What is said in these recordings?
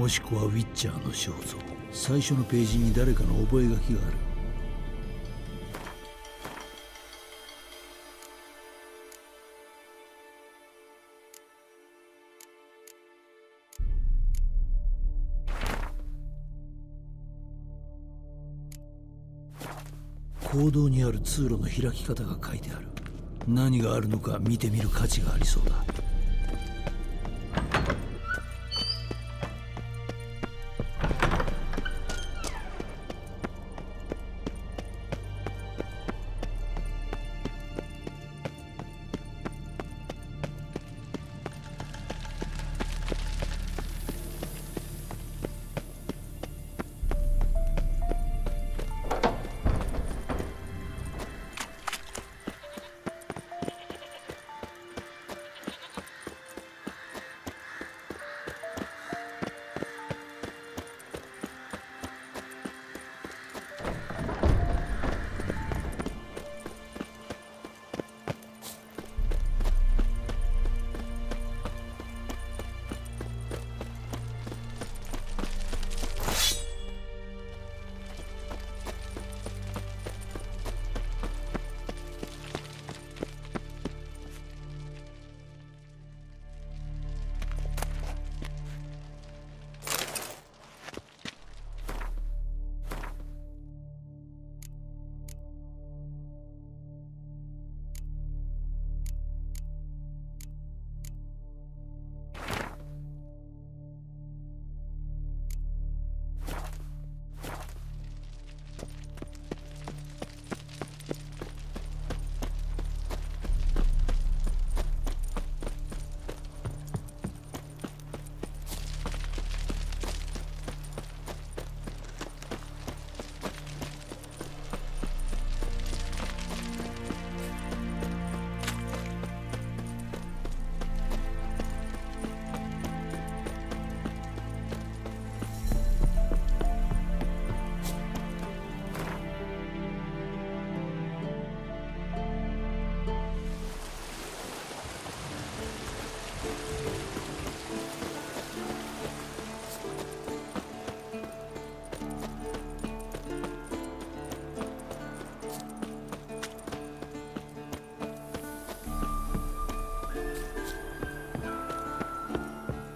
もしくはウィッチャーの肖像。最初のページに誰かの覚書がある。坑道にある通路の開き方が書いてある。何があるのか見てみる価値がありそうだ。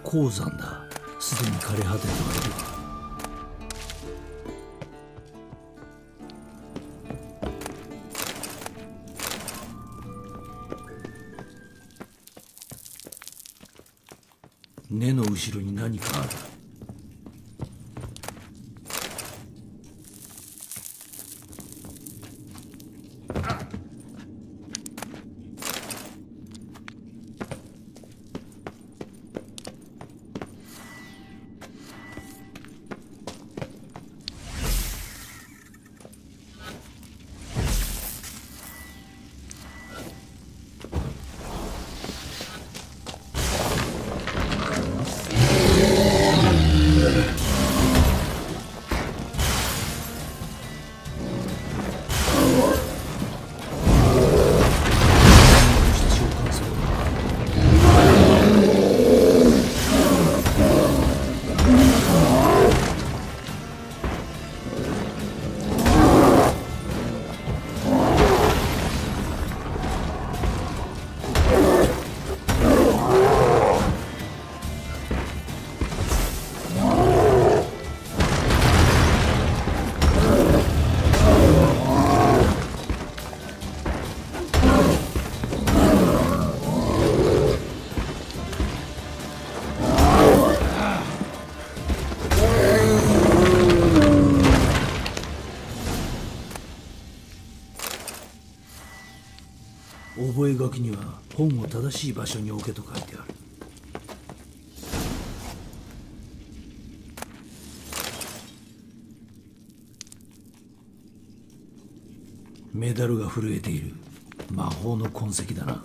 鉱山だ。すでに枯れ果ててはいる。根の後ろに何かある。覚書には本を正しい場所に置けと書いてある。メダルが震えている。魔法の痕跡だな。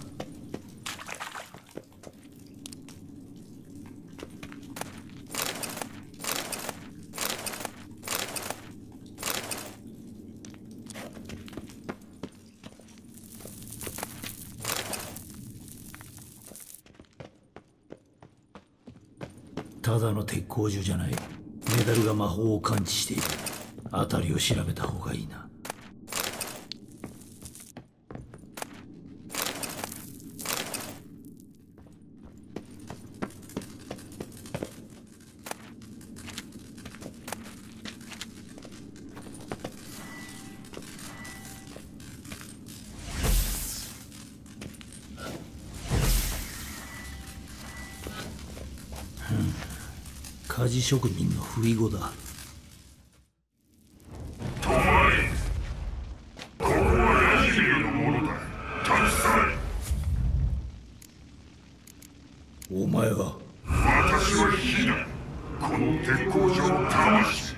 ただの鉄鋼銃じゃない。メダルが魔法を感知している。辺りを調べた方がいいな。鍛冶職人の不意語だ。お前は。私はヒナ。この鉄工場の魂。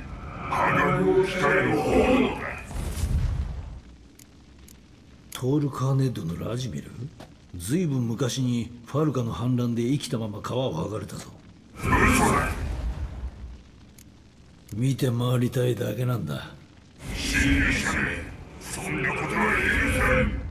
花火を鍛える炎だ。トールカーネッドのラジミル？ずいぶん昔にファルカの反乱で生きたまま皮を剥がれたぞ。嘘だ。見て回りたいだけなんだ。信じてくれ。そんなことは許せん。